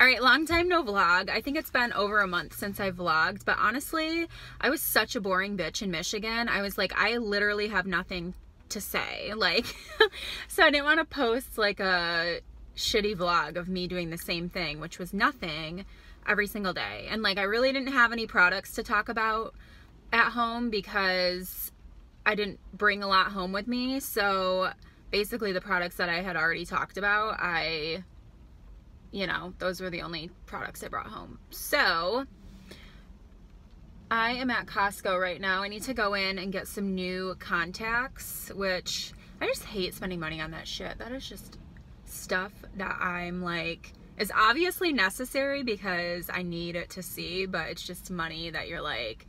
All right, long time no vlog. I think it's been over a month since I vlogged, but honestly, I was such a boring bitch in Michigan. I was like, I literally have nothing to say. Like, so I didn't want to post like a shitty vlog of me doing the same thing, which was nothing every single day. And like, I really didn't have any products to talk about at home because I didn't bring a lot home with me. So basically the products that I had already talked about, you know, those were the only products I brought home. So I am at Costco right now. I need to go in and get some new contacts, which I just hate spending money on that shit. That is just stuff that I'm like, is obviously necessary because I need it to see, but it's just money that you're like,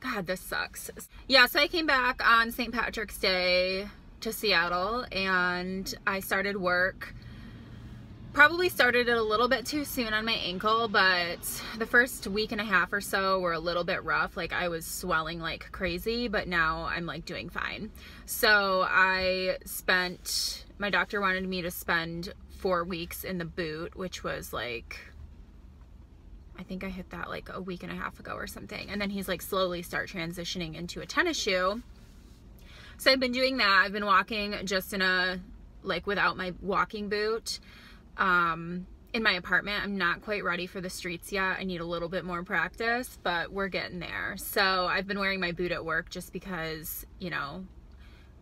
God, this sucks. Yeah, so I came back on St. Patrick's Day to Seattle and I started work. Probably started it a little bit too soon on my ankle, but the first week and a half or so were a little bit rough. Like I was swelling like crazy, but now I'm like doing fine. So I spent, my doctor wanted me to spend 4 weeks in the boot, which was like, I think I hit that like a week and a half ago or something. And then he's like, slowly start transitioning into a tennis shoe. So I've been doing that. I've been walking just in a, like without my walking boot. In my apartment. I'm not quite ready for the streets yet. I need a little bit more practice, but we're getting there. So I've been wearing my boot at work just because, you know,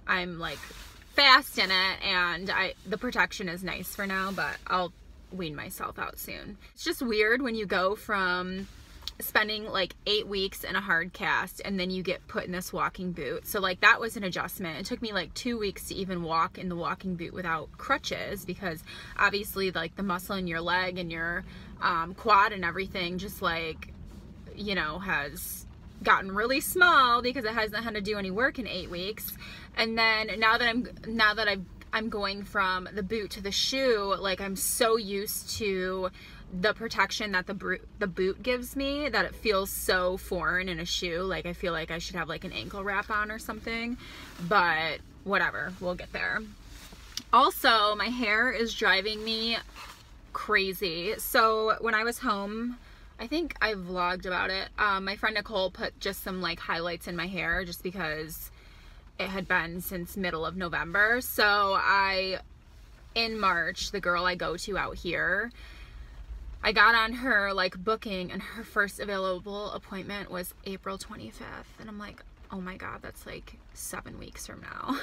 I'm like fast in it and the protection is nice for now, but I'll wean myself out soon. It's just weird when you go from spending like 8 weeks in a hard cast and then you get put in this walking boot. So like that was an adjustment. It took me like 2 weeks to even walk in the walking boot without crutches because obviously like the muscle in your leg and your quad and everything just like, you know, has gotten really small because it hasn't had to do any work in 8 weeks. And then now that I'm going from the boot to the shoe, like I'm so used to the protection that the boot gives me that it feels so foreign in a shoe. Like I feel like I should have like an ankle wrap on or something, but whatever, we'll get there. Also, my hair is driving me crazy. So when I was home, I think I vlogged about it. My friend Nicole put just some like highlights in my hair just because it had been since middle of November. So in March, the girl I go to out here, I got on her like booking and her first available appointment was April 25th. And I'm like, oh my God, that's like 7 weeks from now.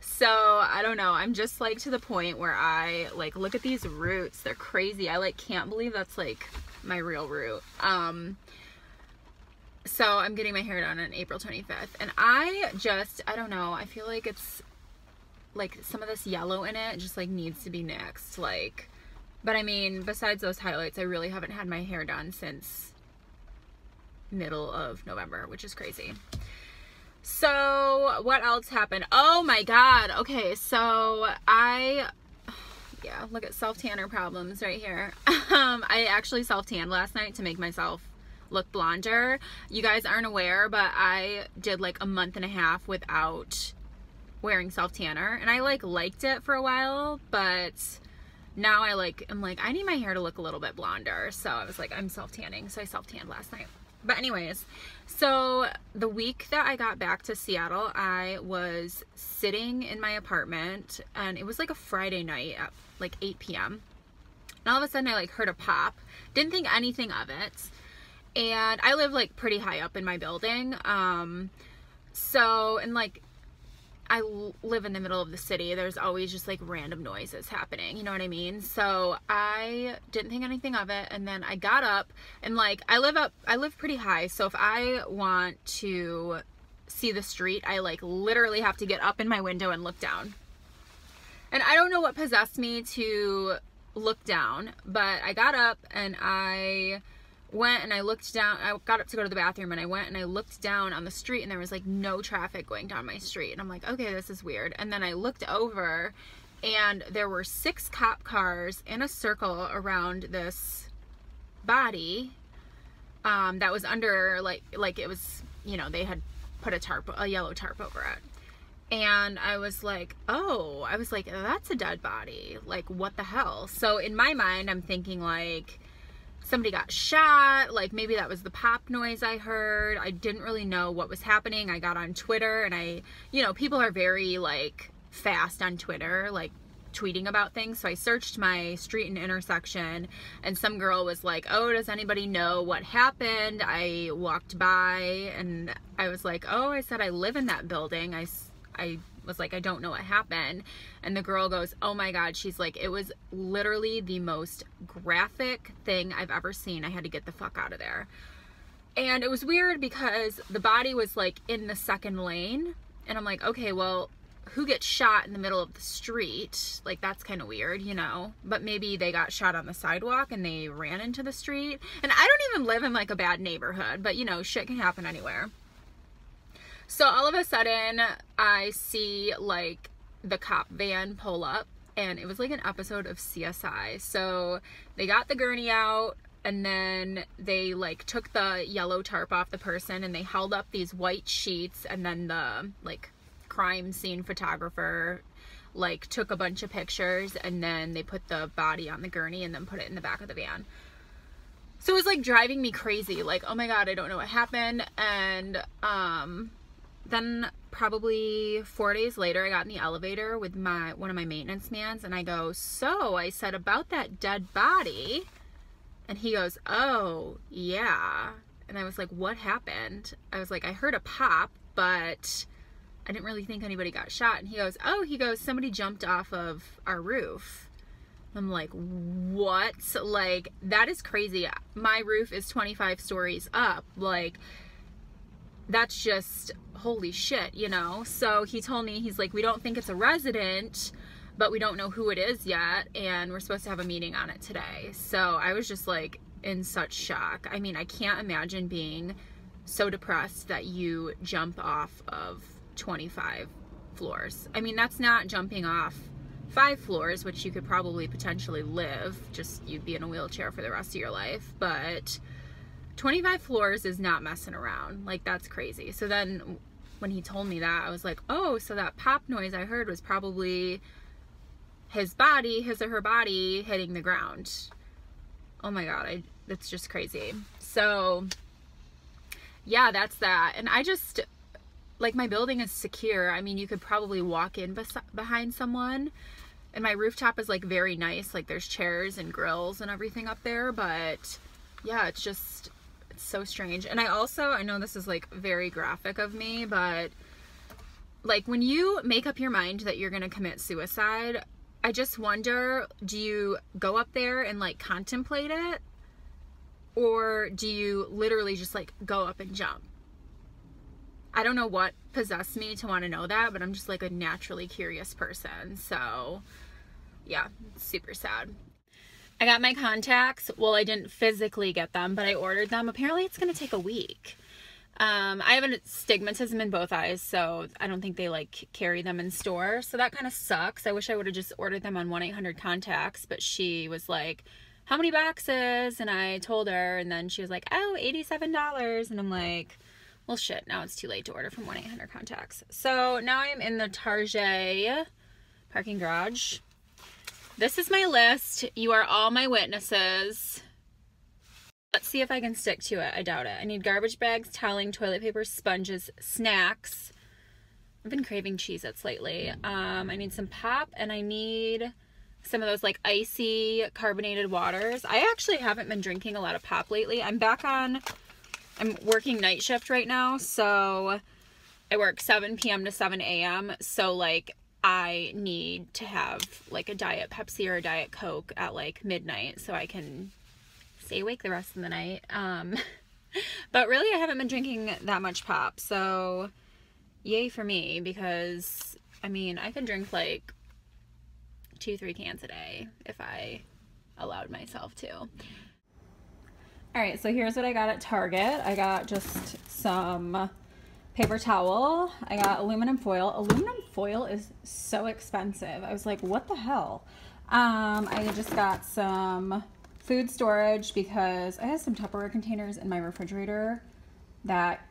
So I don't know. I'm just like to the point where I like, look at these roots. They're crazy. I like, can't believe that's like my real root. So I'm getting my hair done on April 25th. And I don't know. I feel like it's like some of this yellow in it just like needs to be nixed. Like, but I mean, besides those highlights, I really haven't had my hair done since middle of November, which is crazy. So what else happened? Oh my God. Okay. So yeah, look at self-tanner problems right here. I actually self-tanned last night to make myself look blonder. You guys aren't aware, but I did like a month and a half without wearing self-tanner and I like liked it for a while, but now I'm like, I need my hair to look a little bit blonder. So I was like, I'm self-tanning. So I self-tanned last night. But anyways, so the week that I got back to Seattle, I was sitting in my apartment and it was like a Friday night at like 8 p.m. And all of a sudden I like heard a pop. Didn't think anything of it. And I live like pretty high up in my building. So, and like, I live in the middle of the city. There's always just like random noises happening. You know what I mean? So I didn't think anything of it. And then I got up and like, I live pretty high. So if I want to see the street, I like literally have to get up in my window and look down. And I don't know what possessed me to look down, but I got up and I went and I looked down. I got up to go to the bathroom and I went and I looked down on the street and there was like no traffic going down my street and I'm like, okay, this is weird. And then I looked over and there were 6 cop cars in a circle around this body that was under like it was, you know, they had put a yellow tarp over it. And I was like, oh, that's a dead body. Like, what the hell? So in my mind, I'm thinking like somebody got shot. Like maybe that was the pop noise I heard. I didn't really know what was happening. I got on Twitter and I, you know, people are very like fast on Twitter, like tweeting about things. So I searched my street and intersection and some girl was like, oh, does anybody know what happened? I walked by and I was like, oh, I said, I live in that building. I was like, I don't know what happened. And the girl goes, oh my God. She's like, it was literally the most graphic thing I've ever seen. I had to get the fuck out of there. And it was weird because the body was like in the second lane. And I'm like, okay, well, who gets shot in the middle of the street? Like, that's kind of weird, you know? But maybe they got shot on the sidewalk and they ran into the street. And I don't even live in like a bad neighborhood, but you know, shit can happen anywhere. So all of a sudden I see like the cop van pull up and it was like an episode of CSI. So they got the gurney out and then they like took the yellow tarp off the person and they held up these white sheets, and then the like crime scene photographer like took a bunch of pictures, and then they put the body on the gurney and then put it in the back of the van. So it was like driving me crazy. Like, oh my God, I don't know what happened. And then probably 4 days later, I got in the elevator with one of my maintenance mans, and I go, so I said about that dead body. And he goes, oh yeah. And I was like, what happened? I was like, I heard a pop, but I didn't really think anybody got shot. And he goes, oh, somebody jumped off of our roof. I'm like, what? Like, that is crazy. My roof is 25 stories up. Like, that's just holy shit, you know? So he told me, he's like, we don't think it's a resident, but we don't know who it is yet, and we're supposed to have a meeting on it today. So I was just like in such shock. I mean, I can't imagine being so depressed that you jump off of 25 floors. I mean, that's not jumping off 5 floors, which you could probably potentially live, just you'd be in a wheelchair for the rest of your life, but 25 floors is not messing around. Like, that's crazy. So then when he told me that, I was like, oh, so that pop noise I heard was probably his body, his or her body hitting the ground. Oh my God, that's just crazy. So yeah, that's that. And I just, like, my building is secure. I mean, you could probably walk in behind someone, and my rooftop is like very nice. Like, there's chairs and grills and everything up there, but yeah, it's just, it's so strange. And I also, I know this is like very graphic of me, but like when you make up your mind that you're going to commit suicide, I just wonder, do you go up there and like contemplate it, or do you literally just like go up and jump? I don't know what possessed me to want to know that, but I'm just like a naturally curious person. So yeah, super sad. I got my contacts. Well, I didn't physically get them, but I ordered them. Apparently it's going to take a week. I have an astigmatism in both eyes, so I don't think they like carry them in store. So that kind of sucks. I wish I would have just ordered them on 1-800-CONTACTS, but she was like, how many boxes? And I told her, and then she was like, oh, $87. And I'm like, well, shit, now it's too late to order from 1-800-CONTACTS. So now I'm in the Target parking garage. This is my list. You are all my witnesses. Let's see if I can stick to it. I doubt it. I need garbage bags, toweling, toilet paper, sponges, snacks. I've been craving Cheez-Its lately. I need some pop, and I need some of those like icy carbonated waters. I actually haven't been drinking a lot of pop lately. I'm working night shift right now, so I work 7 p.m. to 7 a.m., so, like, I need to have, like, a Diet Pepsi or a Diet Coke at, like, midnight so I can stay awake the rest of the night. But really, I haven't been drinking that much pop, so yay for me, because, I mean, I could drink, like, 2-3 cans a day if I allowed myself to. All right, so here's what I got at Target. I got just some paper towel. I got aluminum foil. Aluminum foil is so expensive. I was like, what the hell? I just got some food storage because I have some Tupperware containers in my refrigerator that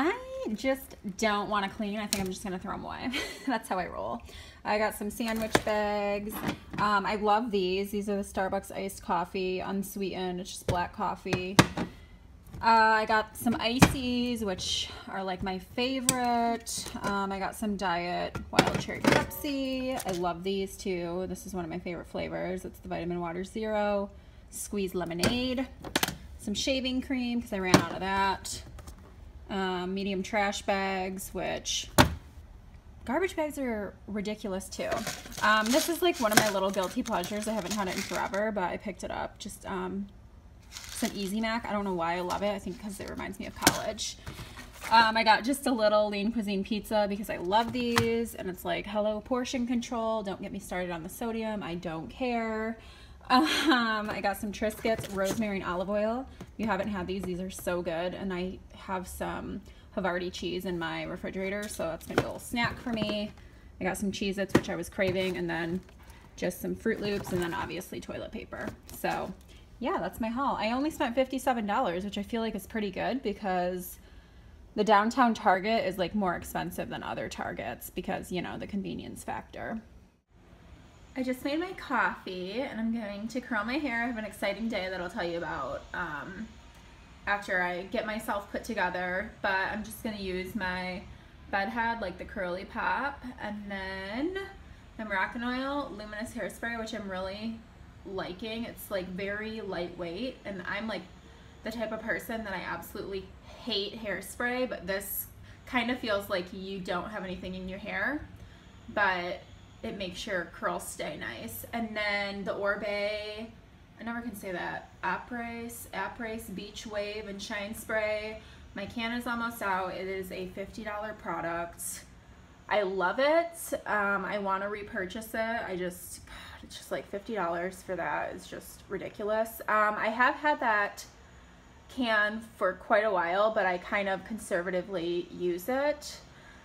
I just don't want to clean. I think I'm just going to throw them away. That's how I roll. I got some sandwich bags. I love these. These are the Starbucks iced coffee, unsweetened. It's just black coffee. I got some ices, which are like my favorite. I got some Diet Wild Cherry Pepsi. I love these too. This is one of my favorite flavors. It's the Vitamin Water Zero. Squeeze lemonade. Some shaving cream, because I ran out of that. Medium trash bags, which garbage bags are ridiculous too. This is like one of my little guilty pleasures. I haven't had it in forever, but I picked it up. Just some Easy Mac. I don't know why I love it. I think because it reminds me of college. I got just a little Lean Cuisine pizza because I love these, and it's like, hello portion control. Don't get me started on the sodium. I don't care. I got some Triscuits, rosemary and olive oil. If you haven't had these are so good. And I have some Havarti cheese in my refrigerator, so that's gonna be a little snack for me. I got some Cheez-Its, which I was craving, and then just some Fruit Loops, and then obviously toilet paper. So yeah, that's my haul. I only spent $57, which I feel like is pretty good because the downtown Target is like more expensive than other Targets because, you know, the convenience factor. I just made my coffee and I'm going to curl my hair. I have an exciting day that I'll tell you about after I get myself put together, but I'm just gonna use my Bed Head, like the curly pop, and then my Moroccan Oil luminous hairspray, which I'm really liking. It's like very lightweight, and I'm like the type of person that I absolutely hate hairspray, but this kind of feels like you don't have anything in your hair, but it makes your curls stay nice. And then the Oribe, I never can say that, Apres Beach Wave and Shine Spray. My can is almost out. It is a $50 product. I love it. I want to repurchase it. It's just like $50 for that. It's just ridiculous. I have had that can for quite a while, but I kind of conservatively use it.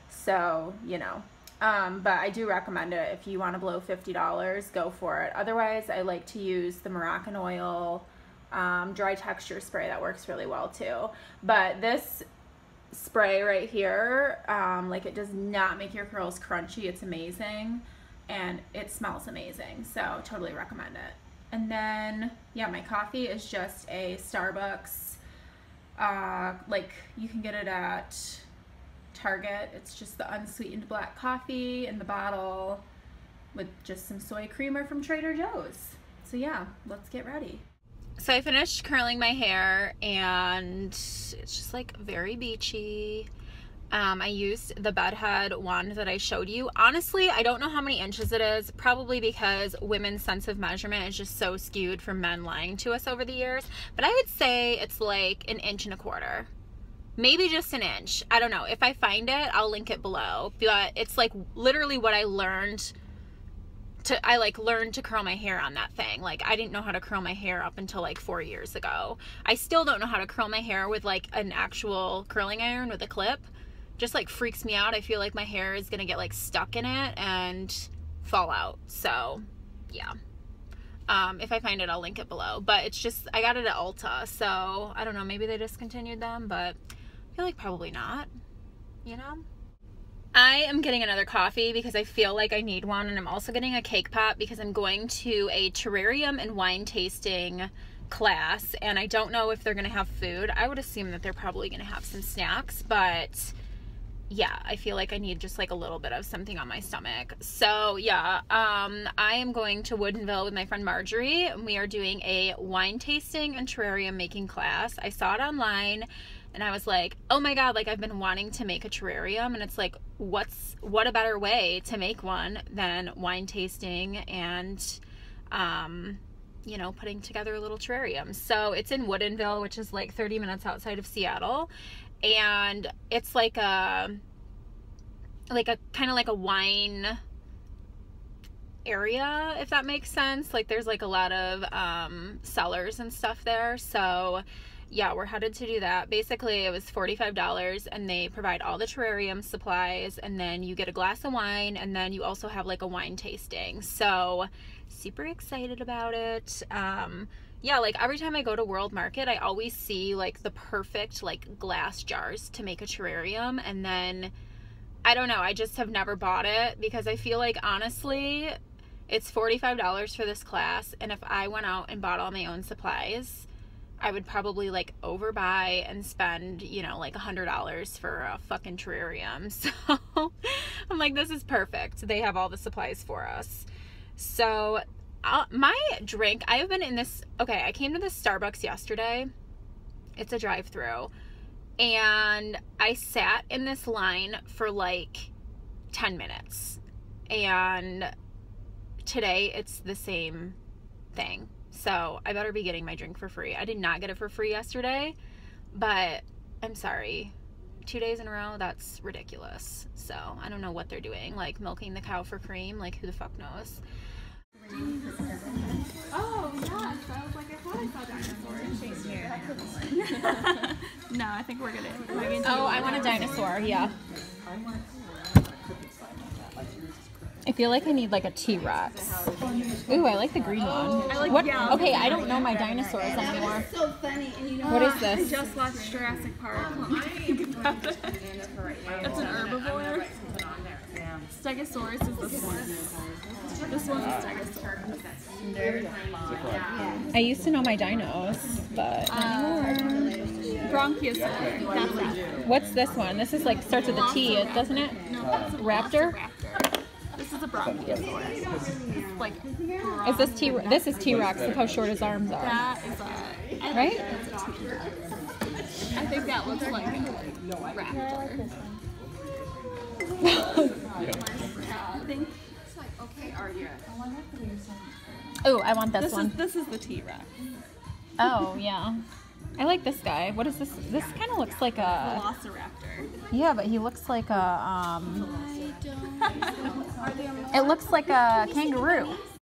So, you know, but I do recommend it. If you want to blow $50, go for it. Otherwise, I like to use the Moroccan Oil dry texture spray. That works really well too. But this spray right here, like, it does not make your curls crunchy. It's amazing. And it smells amazing, so totally recommend it. And then, yeah, my coffee is just a Starbucks, like, you can get it at Target. It's just the unsweetened black coffee in the bottle with just some soy creamer from Trader Joe's. So yeah, let's get ready. So I finished curling my hair, and it's just like very beachy. I used the Bed Head wand that I showed you. Honestly, I don't know how many inches it is, probably because women's sense of measurement is just so skewed from men lying to us over the years. But I would say it's like 1.25 inches. Maybe just 1 inch. I don't know. If I find it, I'll link it below. But it's like literally what I learned to, I like learned to curl my hair on that thing. Like, I didn't know how to curl my hair up until like 4 years ago. I still don't know how to curl my hair with like an actual curling iron with a clip. Just like freaks me out. I feel like my hair is gonna get like stuck in it and fall out. So yeah, if I find it, I'll link it below. But it's just, I got it at Ulta, so I don't know, maybe they discontinued them, but I feel like probably not, you know. I am getting another coffee because I feel like I need one, and I'm also getting a cake pop because I'm going to a terrarium and wine tasting class, and I don't know if they're gonna have food. I would assume that they're probably gonna have some snacks, but yeah, I feel like I need just like a little bit of something on my stomach. So yeah, I am going to Woodinville with my friend Marjorie, and we are doing a wine tasting and terrarium making class. I saw it online and I was like, oh my god, like, I've been wanting to make a terrarium, and it's like, what a better way to make one than wine tasting and you know, putting together a little terrarium. So it's in Woodinville, which is like 30 minutes outside of Seattle. And it's like a kind of like a wine area, if that makes sense. Like, there's like a lot of cellars and stuff there. So yeah, we're headed to do that. Basically, it was $45, and they provide all the terrarium supplies, and then you get a glass of wine, and then you also have like a wine tasting. So super excited about it. yeah, like every time I go to World Market, I always see like the perfect like glass jars to make a terrarium, and then I don't know, I just have never bought it because I feel like honestly it's $45 for this class, and if I went out and bought all my own supplies, I would probably like overbuy and spend, you know, like $100 for a fucking terrarium. So I'm like, this is perfect. They have all the supplies for us. So my drink, I have been in this, okay, I came to this Starbucks yesterday. It's a drive-thru. And I sat in this line for like 10 minutes. And today it's the same thing. So I better be getting my drink for free. I did not get it for free yesterday, but I'm sorry. 2 days in a row, that's ridiculous. So I don't know what they're doing, like milking the cow for cream, like who the fuck knows. Oh, yes. I was like, I thought I saw dinosaurs. Yeah. No, I think we're good. Oh, I want a dinosaur, yeah. I feel like I need like a T-Rex. Ooh, I like the green one. I like, what? Yeah, okay, I don't know my dinosaurs anymore. So funny. And you know what is this? I just watched Jurassic Park. That's an herbivore. Stegosaurus is this one. This one's a Stegosaurus. I used to know my dinos, but Bronchiosaurus. What's this one? This is like starts with a T, doesn't it? Raptor. This is a bronchiosaurus. Like, is this T-Rex? Look how short his arms are. That is a, right? I think that looks like a raptor. Oh, I want this one. This is the T-Rex. Oh yeah, I like this guy. What is this? This kind of looks like a velociraptor. Yeah, but he looks like a. It looks like a kangaroo.